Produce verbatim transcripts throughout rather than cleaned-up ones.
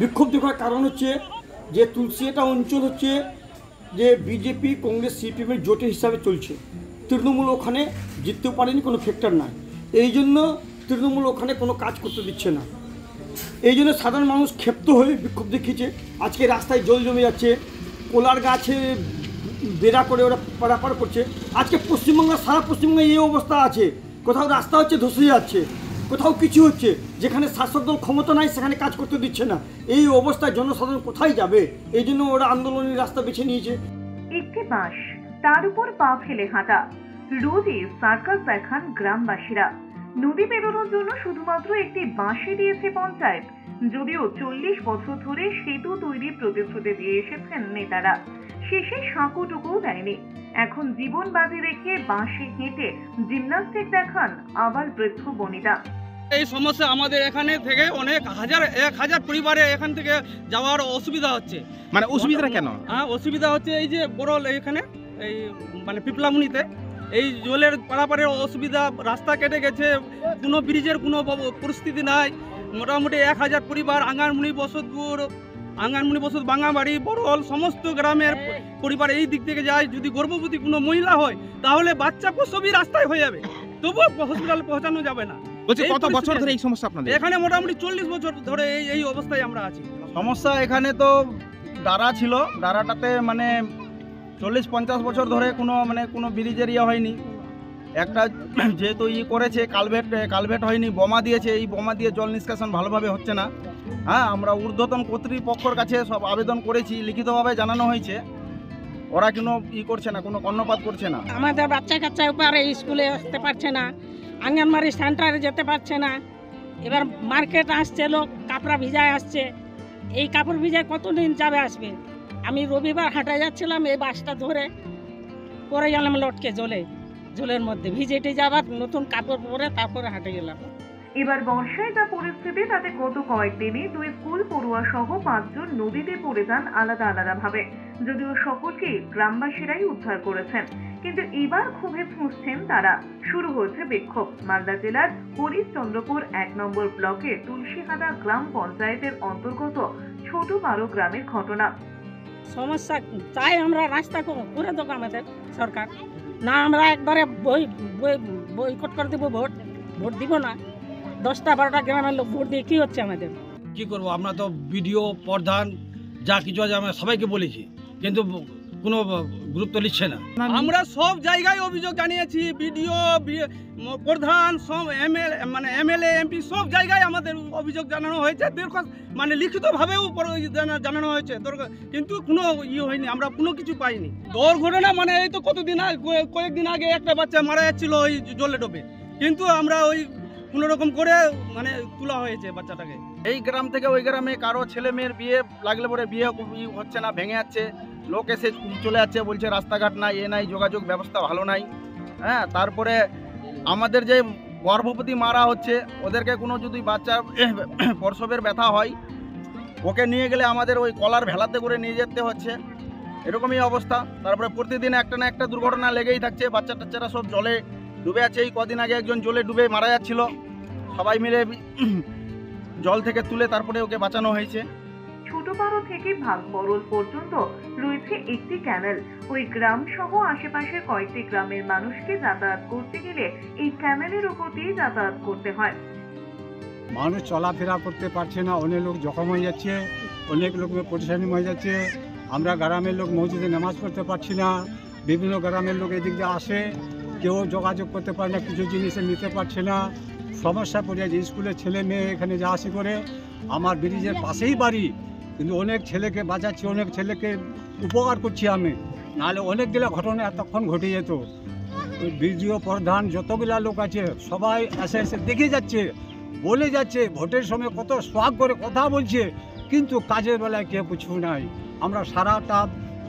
বিক্ষোভ দেখার কারণ হচ্ছে যে তুলসী এটা অঞ্চল হচ্ছে যে বিজেপি কংগ্রেস সিপিএমের জোটের হিসাবে চলছে। তৃণমূল ওখানে জিততেও পারেনি, কোনো ফ্যাক্টর নাই। এই জন্য তৃণমূল ওখানে কোনো কাজ করতে দিচ্ছে না। এই জন্য সাধারণ মানুষ ক্ষিপ্ত হয়ে বিক্ষোভ দেখিয়েছে। আজকে রাস্তায় জল জমে যাচ্ছে, কলার গাছে বেড়া করে ওরা পারাপার করছে। আজকে পশ্চিমবঙ্গে সারা পশ্চিমবঙ্গে এই অবস্থা আছে, কোথাও রাস্তা হচ্ছে ধসে যাচ্ছে, কোথাও কিছু হচ্ছে। যেখানে শাসক দল ক্ষমতা নাই সেখানে কাজ করতে দিচ্ছে না। এই অবস্থায় জনসাধারণ কোথায় যাবে? এই জন্য ওরা আন্দোলনের রাস্তা বেছে নিয়েছে। একটি বাঁশ, তার উপর পা ফেলে হাঁটা, রোজই সার্কাস দেখান গ্রামবাসীরা। নদী পেরোনোর জন্য শুধুমাত্র একটি বাঁশি দিয়েছে পঞ্চায়েত, যদিও চল্লিশ বছর ধরে সেতু তৈরির প্রতিশ্রুতি দিয়ে এসেছেন নেতারা, শেষে সাঁকোটুকুও দেয়নি। এখন জীবন বাজি রেখে বাঁশি হেঁটে জিমন্যাস্টিক দেখান আবার বৃদ্ধ বনিতা। এই সমস্যা আমাদের এখানে থেকে অনেক হাজার এক হাজার পরিবারে এখান থেকে যাওয়ার অসুবিধা হচ্ছে। মানে অসুবিধা কেন? হ্যাঁ, অসুবিধা হচ্ছে এই যে বড় এখানে এই মানে পিপলামুনিতে এই জলের পারাপারের অসুবিধা, রাস্তা কেটে গেছে, কোনো ব্রিজের কোনো পরিস্থিতি নাই। মোটামুটি এক হাজার পরিবার আঙ্গারমুনি, বসতপুর, আঙ্গারমুনি, বসত, বাঙাবাড়ি, বড়ল সমস্ত গ্রামের পরিবার এই দিক থেকে যায়। যদি গর্ভবতী কোনো মহিলা হয় তাহলে বাচ্চা প্রসবই রাস্তায় হয়ে যাবে, তবুও হসপিটাল পৌঁছানো যাবে না। কত বছর ধরে এই সমস্যা আপনাদের? এখানে মোটামুটি চল্লিশ বছর ধরে এই এই অবস্থায় আমরা আছি। সমস্যা এখানে তো দাঁড়া ছিল, দাঁড়াটাতে মানে চল্লিশ পঞ্চাশ বছর ধরে কোনো মানে কোনো ব্রিজের ইয়ে হয়নি। একটা যেহেতু ইয়ে করেছে কালভেট, কালভেট হয়নি, বোমা দিয়েছে, এই বোমা দিয়ে জল নিষ্কাশন ভালোভাবে হচ্ছে না। হ্যাঁ, আমরা ঊর্ধ্বতন কর্তৃপক্ষর কাছে সব আবেদন করেছি, লিখিতভাবে জানানো হয়েছে, ওরা কোনো ই করছে না, কোনো কর্ণপাত করছে না। আমাদের বাচ্চা কাচ্চা উপরে স্কুলে আসতে পারছে না, আঙ্গনবাড়ি সেন্টারে যেতে পারছে না। এবার মার্কেট আসছে লোক, কাপড় ভিজায় আসছে, এই কাপড় ভিজায় কতদিন যাবে আসবে? আমি রবিবার হাঁটা যাচ্ছিলাম, এই বাসটা ধরে পরে গেলাম লটকে জলে, জলের মধ্যে ভিজেটে যাবার নতুন কাপড় পরে তারপরে হাঁটে গেলাম। এবার বর্ষায় যা পরিস্থিতি, তাতে গত কয়েকদিনে দুই স্কুল পড়ুয়া সহ পাঁচজন নদীতে পড়ে যান আলাদা আলাদা ভাবে, যদিও সকলকে গ্রামবাসীরাই উদ্ধার করেছেন। কিন্তু এবার ক্ষোভে ফুঁসছেন তারা। শুরু হয়েছে বিক্ষোভ। মালদা জেলার হরিশ্চন্দ্রপুর এক নম্বর ব্লকের তুলসীহাটা গ্রাম পঞ্চায়েতের অন্তর্গত ছোট বারো গ্রামের ঘটনা। সমস্যা চাই আমরা, রাস্তা করে দেব আমাদের সরকার, না আমরা একবারে বই বয়কট করে দেবো, ভোট ভোট দিব না। দশটা বারোটা গ্রামের লোক ভোট দিয়ে কী হচ্ছে আমাদের? কী করবো আমরা? তো বিডিও প্রধান যা কিছু আছে আমরা সবাইকে বলেছি, কিন্তু কোনো গুরুত্ব নিচ্ছে না। আমরা সব জায়গায় অভিযোগ জানিয়েছি, বিডিও প্রধান সব, এমএলএ মানে এমএলএ এমপি সব জায়গায় আমাদের অভিযোগ জানানো হয়েছে, দীর্ঘ মানে লিখিতভাবেও জানানো হয়েছে, কিন্তু কোনো ইয়ে হয়নি, আমরা কোনো কিছু পাইনি। দুর্ঘটনা মানে এই তো কতদিন কয়েকদিন আগে একটা বাচ্চা মারা যাচ্ছিল ওই জলে ডোবে, কিন্তু আমরা ওই কোনো রকম করে মানে তোলা হয়েছে বাচ্চাটাকে। এই গ্রাম থেকে ওই গ্রামে কারো ছেলে মেয়ের বিয়ে লাগলে পরে বিয়ে হচ্ছে না, ভেঙে যাচ্ছে, লোক এসে চলে যাচ্ছে, বলছে রাস্তাঘাট নাই, এ নাই, যোগাযোগ ব্যবস্থা ভালো নাই। হ্যাঁ, তারপরে আমাদের যে গর্ভবতী মারা হচ্ছে, ওদেরকে কোনো যদি বাচ্চা প্রসবের ব্যথা হয়, ওকে নিয়ে গেলে আমাদের ওই কলার ভেলাতে করে নিয়ে যেতে হচ্ছে, এরকমই অবস্থা। তারপরে প্রতিদিন একটা না একটা দুর্ঘটনা লেগেই থাকছে, বাচ্চা টাচ্চারা সব জলে ডুবে আছে। এই কদিন আগে একজন জলে ডুবে মারা যাচ্ছিল, সবাই মিলে জল থেকে তুলে তারপরে ওকে বাঁচানো হয়েছে। ছোটপাড়া থেকে ভাগবরল পর্যন্ত রয়েছে একটি ক্যানেল। ওই গ্রাম সহ আশেপাশের কয়েকটি গ্রামের মানুষকে যাতায়াত করতে গেলে এই ক্যানেলের উপর দিয়ে যাতায়াত করতে হয়। মানুষ চলাফেরা করতে পারছে না, অনেক লোক জখম হয়ে যাচ্ছে, অনেক লোক পরিশানি হয়ে যাচ্ছে। আমরা গ্রামের লোক মসজিদে নামাজ পড়তে পারছি না, বিভিন্ন গ্রামের লোক এদিক দিয়ে আসে, কেউ যোগাযোগ করতে পারে না, কিছু জিনিসে নিতে পারছে না, সমস্যা পড়ে আছে। স্কুলের ছেলে মেয়ে এখানে যা আসি করে, আমার ব্রিজের পাশেই বাড়ি, কিন্তু অনেক ছেলেকে বাঁচাচ্ছি, অনেক ছেলেকে উপকার করছি আমি, নাহলে অনেকগুলো ঘটনা এতক্ষণ ঘটে যেত। বিডিও প্রধান যতগুলা লোক আছে সবাই এসে এসে দেখে যাচ্ছে, বলে যাচ্ছে, ভোটের সময় কত সোয়াগ করে কথা বলছে, কিন্তু কাজের বেলায় কেউ কিছু নাই। আমরা সারাটা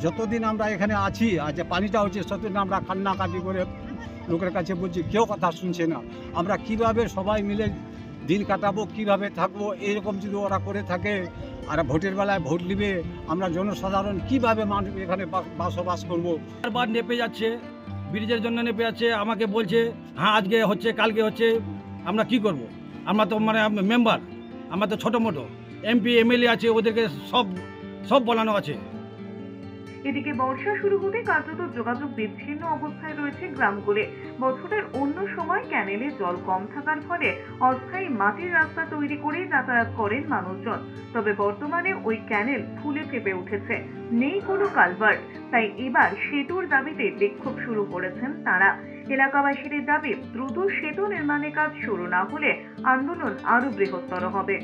যতদিন আমরা এখানে আছি, আজ পানিটা হচ্ছে, ততদিন আমরা কান্নাকাটি করে লোকের কাছে বলছি, কেউ কথা শুনছে না। আমরা কিভাবে সবাই মিলে দিন কাটাবো, কিভাবে থাকবো? এরকম যদি ওরা করে থাকে আর ভোটের বেলায় ভোট দিবে, আমরা জনসাধারণ কীভাবে মানুষ এখানে বসবাস করবো? বারবার নেপে যাচ্ছে, ব্রিজের জন্য নেপে যাচ্ছে, আমাকে বলছে হ্যাঁ আজকে হচ্ছে কালকে হচ্ছে। আমরা কি করব? আমরা তো মানে মেম্বার, আমার তো ছোটো মোটো এমপি এমএলএ আছে, ওদেরকে সব সব বলানো আছে। এদিকে বর্ষা শুরু হতে কার্যত যোগাযোগ বিচ্ছিন্ন অবস্থায় রয়েছে গ্রামগুলি। বছরের অন্য সময় ক্যানেলে জল কম থাকার ফলে অস্থায়ী মাটির রাস্তা তৈরি করে যাতায়াত করেন মানুষজন, তবে বর্তমানে ওই ক্যানেল ফুলে ফেপে উঠেছে, নেই কোনো কালভার্ট। তাই এবার সেতুর দাবিতে বিক্ষোভ শুরু করেছেন তারা। এলাকাবাসীদের দাবি, দ্রুত সেতু নির্মাণের কাজ শুরু না হলে আন্দোলন আরো বৃহত্তর হবে।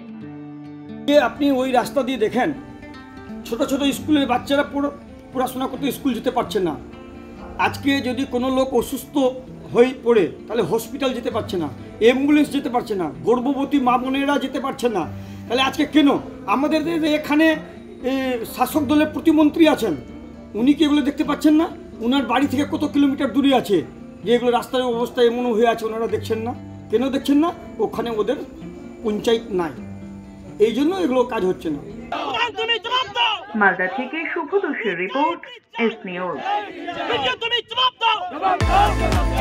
আপনি ওই রাস্তা দিয়ে দেখেন, ছোট ছোট স্কুলের বাচ্চারা পুরো পড়াশোনা করতে স্কুল যেতে পারছে না। আজকে যদি কোনো লোক অসুস্থ হয়ে পড়ে তাহলে হসপিটাল যেতে পারছে না, অ্যাম্বুলেন্স যেতে পারছে না, গর্ভবতী মা বোনেরা যেতে পারছে না। তাহলে আজকে কেন আমাদের এখানে শাসক দলের প্রতিমন্ত্রী আছেন, উনি কি এগুলো দেখতে পাচ্ছেন না? ওনার বাড়ি থেকে কত কিলোমিটার দূরে আছে যে এগুলো রাস্তার অবস্থা এমন হয়ে আছে, ওনারা দেখছেন না। কেন দেখছেন না? ওখানে ওদের পঞ্চায়েত নাই, এই জন্য এগুলো কাজ হচ্ছে না। মালদা থেকে শুভ দোষের রিপোর্ট, এস নিউজ।